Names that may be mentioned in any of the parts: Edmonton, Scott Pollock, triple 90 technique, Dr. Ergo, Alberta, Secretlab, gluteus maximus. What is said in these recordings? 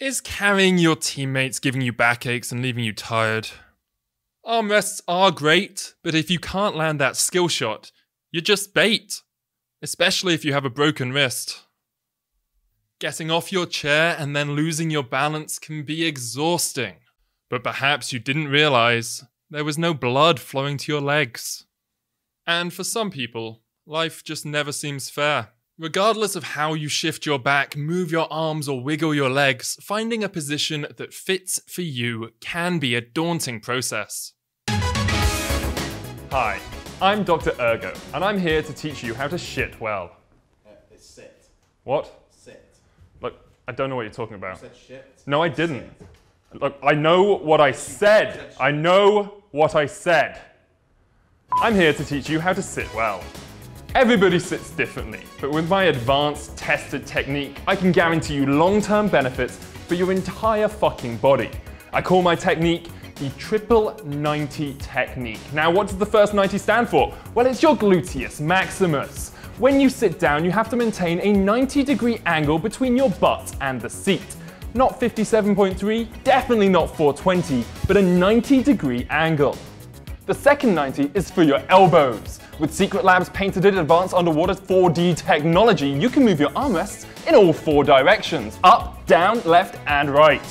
Is carrying your teammates giving you backaches and leaving you tired? Arm rests are great, but if you can't land that skill shot, you're just bait. Especially if you have a broken wrist. Getting off your chair and then losing your balance can be exhausting, but perhaps you didn't realize there was no blood flowing to your legs. And for some people, life just never seems fair. Regardless of how you shift your back, move your arms or wiggle your legs, finding a position that fits for you can be a daunting process. Hi, I'm Dr. Ergo, and I'm here to teach you how to shit well. It's sit. What? Look, I don't know what you're talking about. You said shit. No, I didn't. Shit. Look, I know what I said. I know what I said. I'm here to teach you how to sit well. Everybody sits differently, but with my advanced, tested technique, I can guarantee you long-term benefits for your entire fucking body. I call my technique the triple 90 technique. Now, what does the first 90 stand for? Well, it's your gluteus maximus. When you sit down, you have to maintain a 90-degree angle between your butt and the seat. Not 57.3, definitely not 420, but a 90-degree angle. The second 90 is for your elbows. With Secretlab's patented advanced underwater 4D technology, you can move your armrests in all four directions: up, down, left, and right.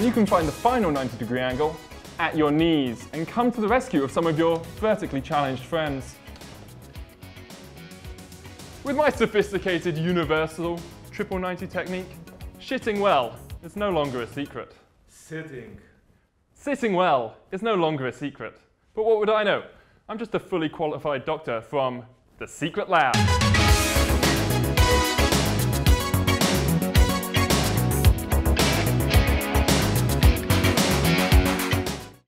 You can find the final 90-degree angle at your knees and come to the rescue of some of your vertically challenged friends. With my sophisticated, universal triple 90 technique, shitting well is no longer a secret. Sitting well is no longer a secret. But what would I know? I'm just a fully qualified doctor from the Secret Lab.